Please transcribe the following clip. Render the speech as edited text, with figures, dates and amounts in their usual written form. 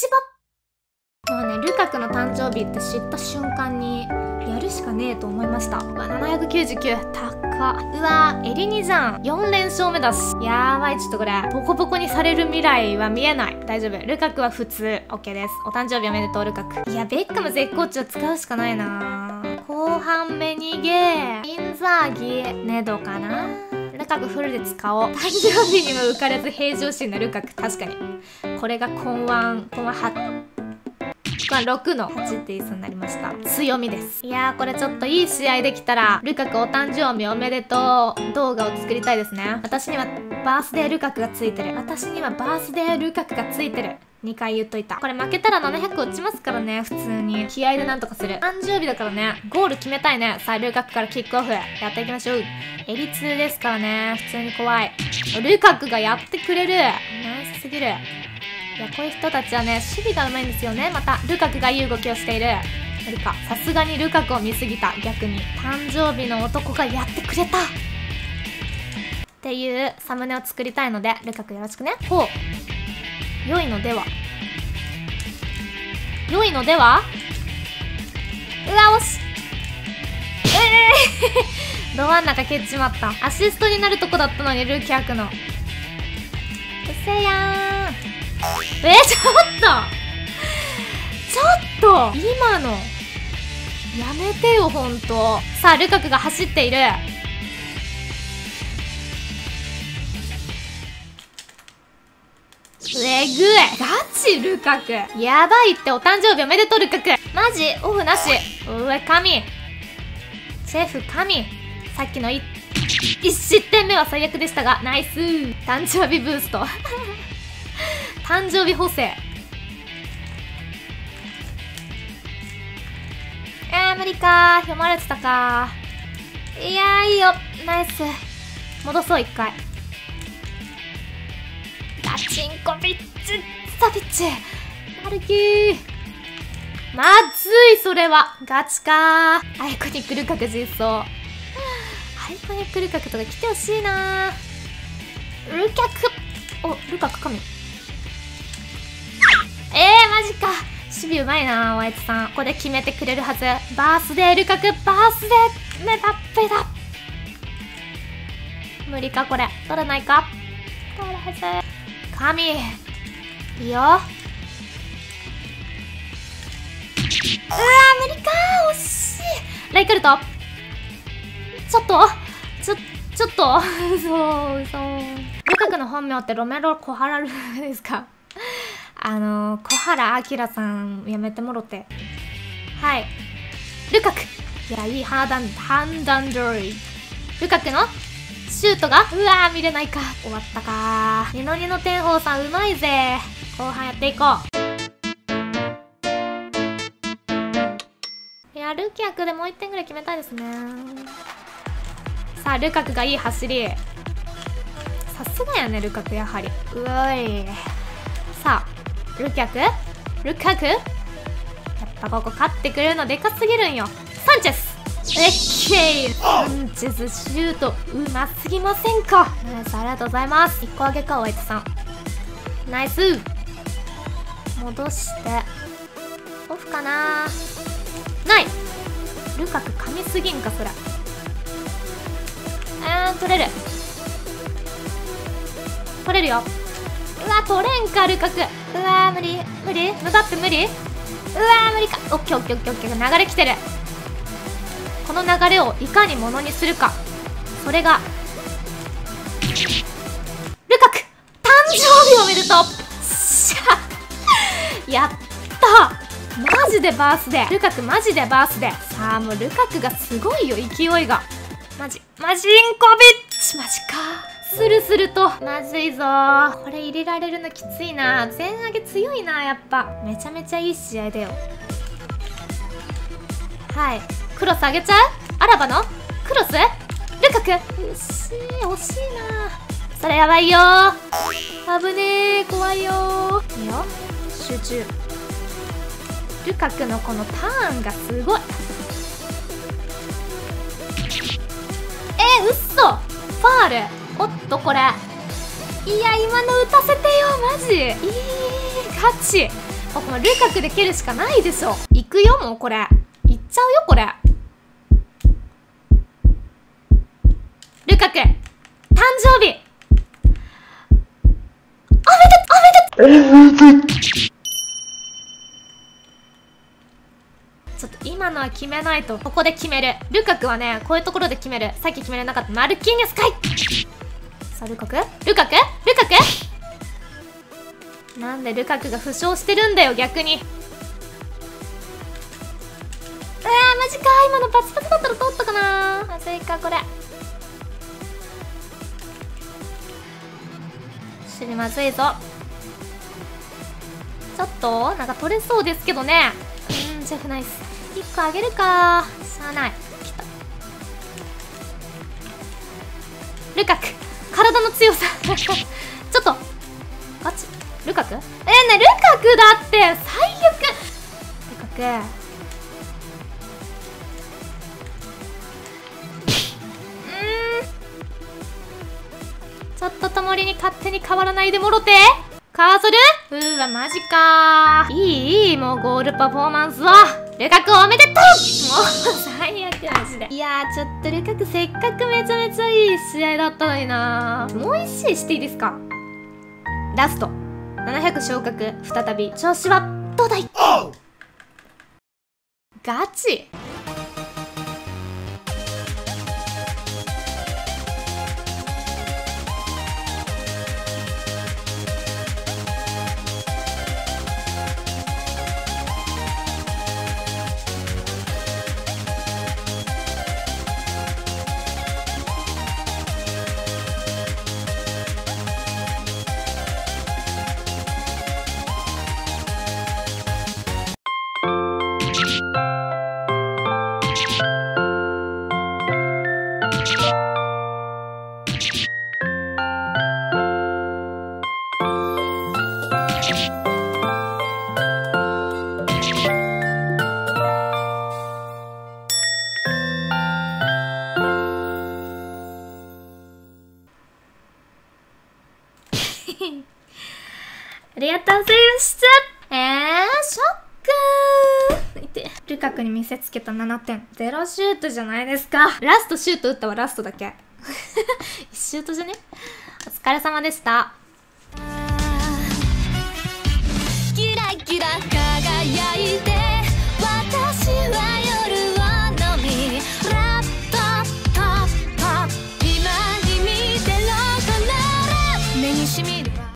芝もうね、ルカクの誕生日って知った瞬間にやるしかねえと思いました。うわ、799高っ。うわ、エリニじゃん。4連勝目だし。やばい、ちょっとこれボコボコにされる未来は見えない。大丈夫、ルカクは普通 OK です。お誕生日おめでとうルカク。いや、ベッカム絶好調使うしかないな。後半目逃げインザーギネドかな。ルカクフルで使おう。誕生日にも浮かれず平常心のルカク、確かにこれがコンワン86の8っていう数になりました。強みです。いやー、これちょっといい試合できたら、ルカクお誕生日おめでとう動画を作りたいですね。私にはバースデールカクがついてる。私にはバースデールカクがついてる。2回言っといた。これ負けたら700落ちますからね、普通に。気合でなんとかする。誕生日だからね、ゴール決めたいね。さあ、ルカクからキックオフ。やっていきましょう。エリ2ですからね、普通に怖い。ルカクがやってくれる。ナイスすぎる。いや、こういう人たちはね、守備がうまいんですよね。またルカクがいい動きをしている。ルカ、さすがにルカクを見すぎた。逆に誕生日の男がやってくれたっていうサムネを作りたいので、ルカクよろしくね。ほう、良いのでは、良いのでは。うわ、惜しい。ど真ん中蹴っちまった。アシストになるとこだったのに、ルキャクのうせやーん。ちょっと今のやめてよ、ほんと。さあ、ルカクが走っている。えぐい、ガチルカクやばいって。お誕生日おめでとうルカク、マジオフなし。うえ、神シェフ神。さっきの1失点目は最悪でしたが、ナイス誕生日ブースト。誕生日補正。無理かー、読まれてたかー。いやー、いいよ、ナイス。戻そう、一回。ラチンコビッチサビッチマルキー。まずい、それはガチかー。アイコニックルカク実装。アイコニックルカクとか来てほしいなー。ルカク、お、ルカク神。マジか。守備うまいな、ワイツさん。ここで決めてくれるはず。バースデールカク、バースデーメタペだ。無理か、これ取れないか。取れるはず。神いいよ。うわ、無理か、惜しい。レイクルト、ちょっとそうルカクの本名ってロメロ・コハラルですか。小原明さんやめてもろて。はい、ルカク。いや、いい判断通り。ルカクのシュートが、うわー、見れないか。終わったかー。ニノ天宝さんうまいぜ。後半やっていこう。いや、ルキアクでもう1点ぐらい決めたいですね。さあ、ルカクがいい走り。さすがやね、ルカクやはり。うわい。さあ、ルカクやっぱここ勝ってくれるのでかすぎるんよ。サンチェス、オッケー。サンチェスシュートうますぎませんか。ナイス、ありがとうございます。1個あげか、お相手さん。ナイス、戻してオフかな。ないルカク噛みすぎんか、そら。取れるよ。うわ、取れんかルカク。うわー、無理無駄って無理。うわー、無理か。オッケー。流れ来てる。この流れをいかにものにするか、それがルカク。誕生日おめでとう。しゃやった。マジでバースデールカク、マジでバースデー。さあ、もうルカクがすごいよ、勢いが。マジンコビッチ、マジか。スルスルと、まずいぞー。これ入れられるのきついな。前上げ強いな、やっぱ。めちゃめちゃいい試合だよ。はい、クロス上げちゃう。アラバのクロス、ルカク。惜しいな。それやばいよー。危ねえ、怖いよー。いいよ、集中。ルカクのこのターンがすごい。うっそ、ファール。おっと、これ。いや、今の打たせてよ、マジ。いい、ガチ。あ、このルカクで蹴るしかないでしょ。行くよ、もうこれ。行っちゃうよ、これ。ルカク、誕生日おめでとう、おめでとうちょっと今のは決めないと、ここで決める。ルカクはね、こういうところで決める。さっき決めれなかった。マルキーニョスかい。さあ、ルカク？ルカク？ルカク？なんでルカクが負傷してるんだよ、逆に。うわー、マジか。今のパチパチだったら通ったかな。まずいか、これ。ちょっとまずいぞ。ちょっと、なんか取れそうですけどね。シェフナイス。1個あげるか。しゃあない。来た。ルカク。体の強さ。ちょっと。ガチ。ルカク？ねえ、ルカクだって最悪。ルカク。ちょっとともりに勝手に変わらないでもろて。カーソル？うわ、マジかー。いい、もうゴールパフォーマンスは、ルカクおめでとう！もう、最悪マジで。いやー、ちょっとルカクせっかくめちゃめちゃいい試合だったのになー。もう1試合していいですか？ラスト。700昇格、再び。調子は、どうだい？ガチ？ありがとうございました。ショックー。いて、ルカクに見せつけた7点。ゼロシュートじゃないですか。ラストシュート打ったわ、ラストだけ。1シュートじゃね？お疲れ様でした。キラキラ輝いて、私は